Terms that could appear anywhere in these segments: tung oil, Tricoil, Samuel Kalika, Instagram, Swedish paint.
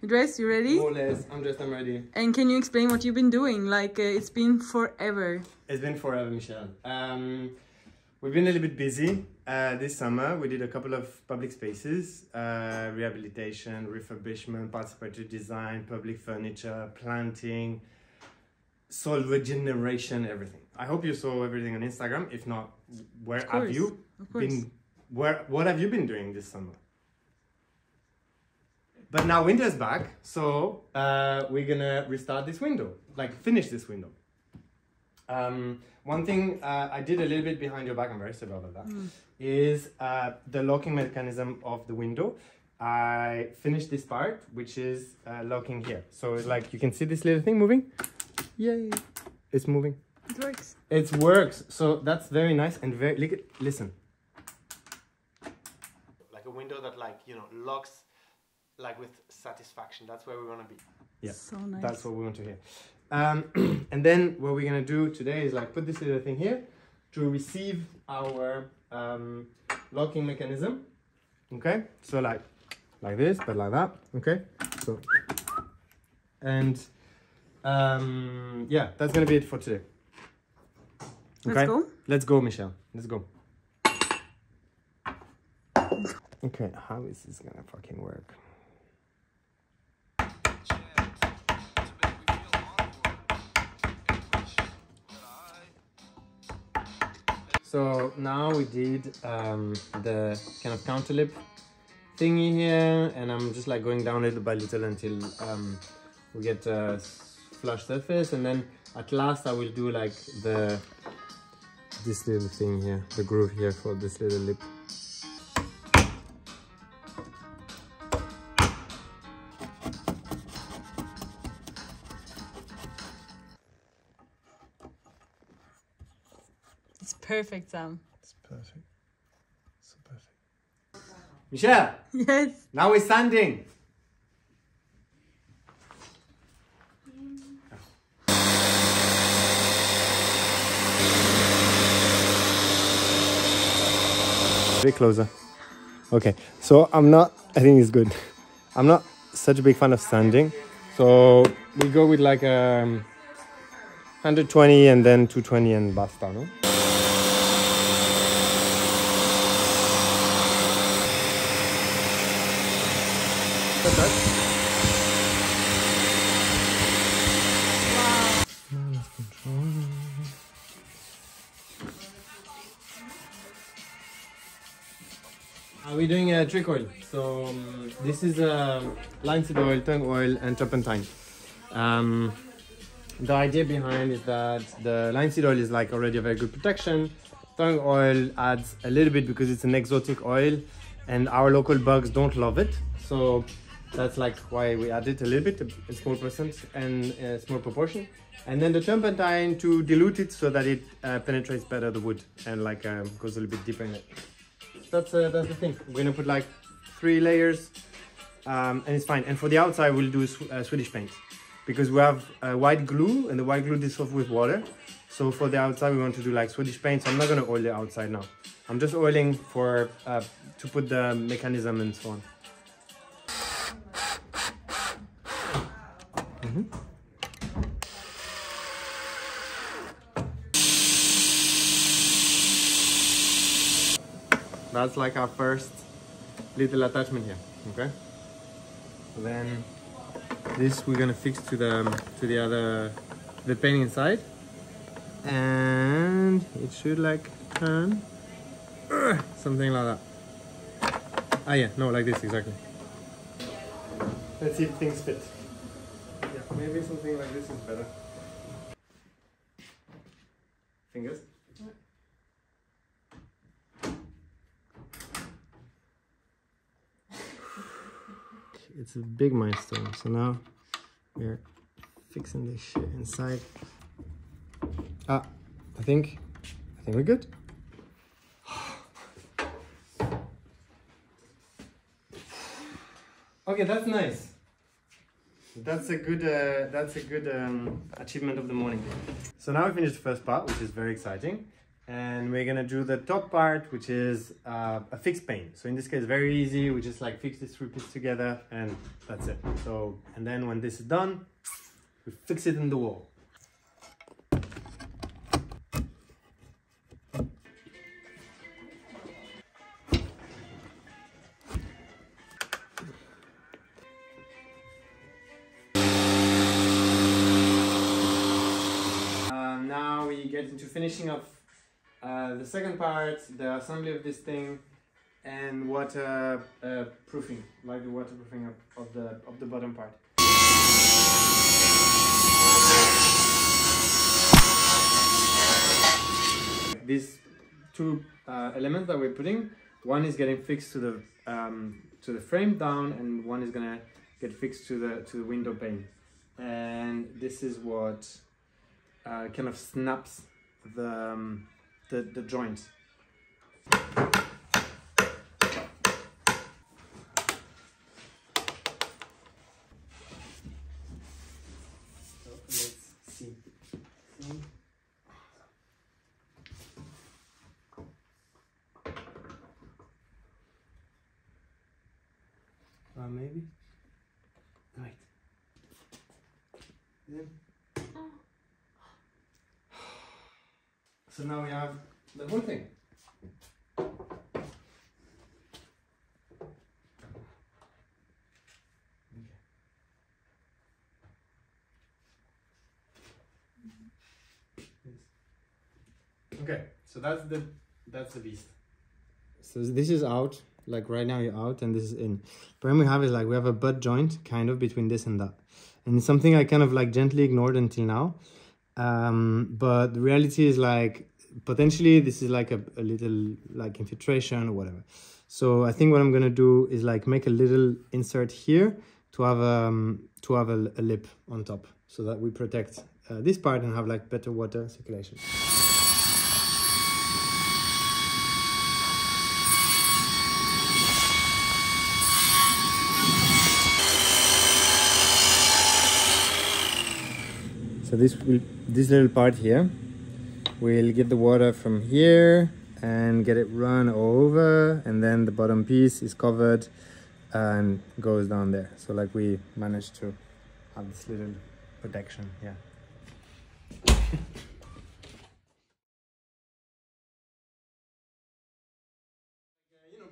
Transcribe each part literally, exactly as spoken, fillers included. You dressed? You ready? More or less. I'm dressed. I'm ready. And can you explain what you've been doing? Like, uh, it's been forever. It's been forever, Michelle. Um, we've been a little bit busy uh, this summer. We did a couple of public spaces, uh, rehabilitation, refurbishment, participatory design, public furniture, planting, soil regeneration, everything. I hope you saw everything on Instagram. If not, where course, have you been? Where, what have you been doing this summer? But now winter's back, so uh, we're gonna restart this window, like finish this window. Um, one thing uh, I did a little bit behind your back, I'm very sorry about that, mm. is uh, the locking mechanism of the window. I finished this part, which is uh, locking here. So it's like, you can see this little thing moving. Yay, it's moving. It works. It works, so that's very nice and very, look, listen. Like a window that like, you know, locks like with satisfaction. That's where we want to be. Yeah, so nice. That's what we want to hear. Um, and then what we're going to do today is like put this little thing here to receive our um, locking mechanism. Okay, so like like this, but like that. Okay, so and um, yeah, that's going to be it for today. Okay, let's go. Let's go, Michelle. Let's go. Okay, how is this going to fucking work? So now we did um, the kind of counterlip thingy here, and I'm just like going down little by little until um, we get a flush surface, and then at last I will do like the this little thing here, the groove here for this little lip. It's perfect, Sam. It's perfect. So perfect. Michelle! Yes? Now we're sanding! A bit closer. Okay, so I'm not... I think it's good. I'm not such a big fan of sanding. So we go with like um, one hundred twenty and then two twenty and basta, no? Wow. Uh, we're doing a uh, Tricoil. So um, this is a uh, linseed seed oil, tung oil, and turpentine. Um, the idea behind is that the linseed seed oil is like already a very good protection. Tung oil adds a little bit because it's an exotic oil, and our local bugs don't love it. So that's like why we add it a little bit, a small percent and a small proportion. And then the turpentine to dilute it so that it uh, penetrates better the wood and like um, goes a little bit deeper in it. That's, uh, that's the thing. We're gonna put like three layers um, and it's fine. And for the outside, we'll do sw uh, Swedish paint because we have uh, white glue and the white glue dissolves with water. So for the outside, we want to do like Swedish paint. So I'm not gonna oil the outside now. I'm just oiling for uh, to put the mechanism and so on. That's like our first little attachment here, okay? And then this we're gonna fix to the to the other the paint inside, and it should like turn uh, something like that. Ah yeah, no, like this exactly. Let's see if things fit. Maybe something like this is better. Fingers? Yeah. It's a big milestone. So now we're fixing this shit inside. Ah, I think, I think we're good. Okay, that's nice. That's a good, uh, that's a good um, achievement of the morning. So now we finished the first part, which is very exciting. and we're gonna do the top part, which is uh, a fixed paint. So in this case, very easy. We just like fix these three pieces together and that's it. So, and then when this is done, we fix it in the wall. Into finishing of uh, the second part, the assembly of this thing, and water uh, proofing, like the waterproofing of, of the of the bottom part. These two uh, elements that we're putting, one is getting fixed to the um, to the frame down, and one is gonna get fixed to the to the window pane. And this is what Uh, kind of snaps the, um, the, the joints. So let's see. Mm. Uh, maybe? Right. Yeah. So now we have the whole thing. Okay, so that's the that's the beast. So this is out, like right now you're out and this is in. The problem we have is like we have a butt joint kind of between this and that. And it's something I kind of like gently ignored until now. Um, but the reality is like, potentially this is like a, a little like infiltration or whatever. So I think what I'm going to do is like make a little insert here to have, um, to have a, a lip on top so that we protect uh, this part and have like better water circulation. So this will, this little part here, we'll get the water from here and get it run over, and then the bottom piece is covered and goes down there. So like we managed to have this little protection, yeah.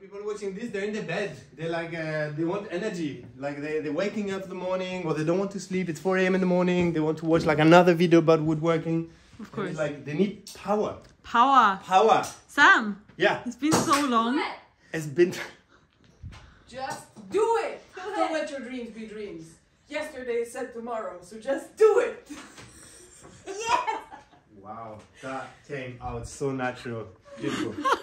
People watching this, they're in their bed. They're like, uh, they want energy. Like they, they're waking up in the morning, or they don't want to sleep. It's four A M in the morning. They want to watch like another video about woodworking. Of course. It's like they need power. Power. Power. Sam. Yeah. It's been so long. It's been... Just do it. Don't let your dreams be dreams. Yesterday said tomorrow, so just do it. Yes. Wow, that came out so natural. Beautiful.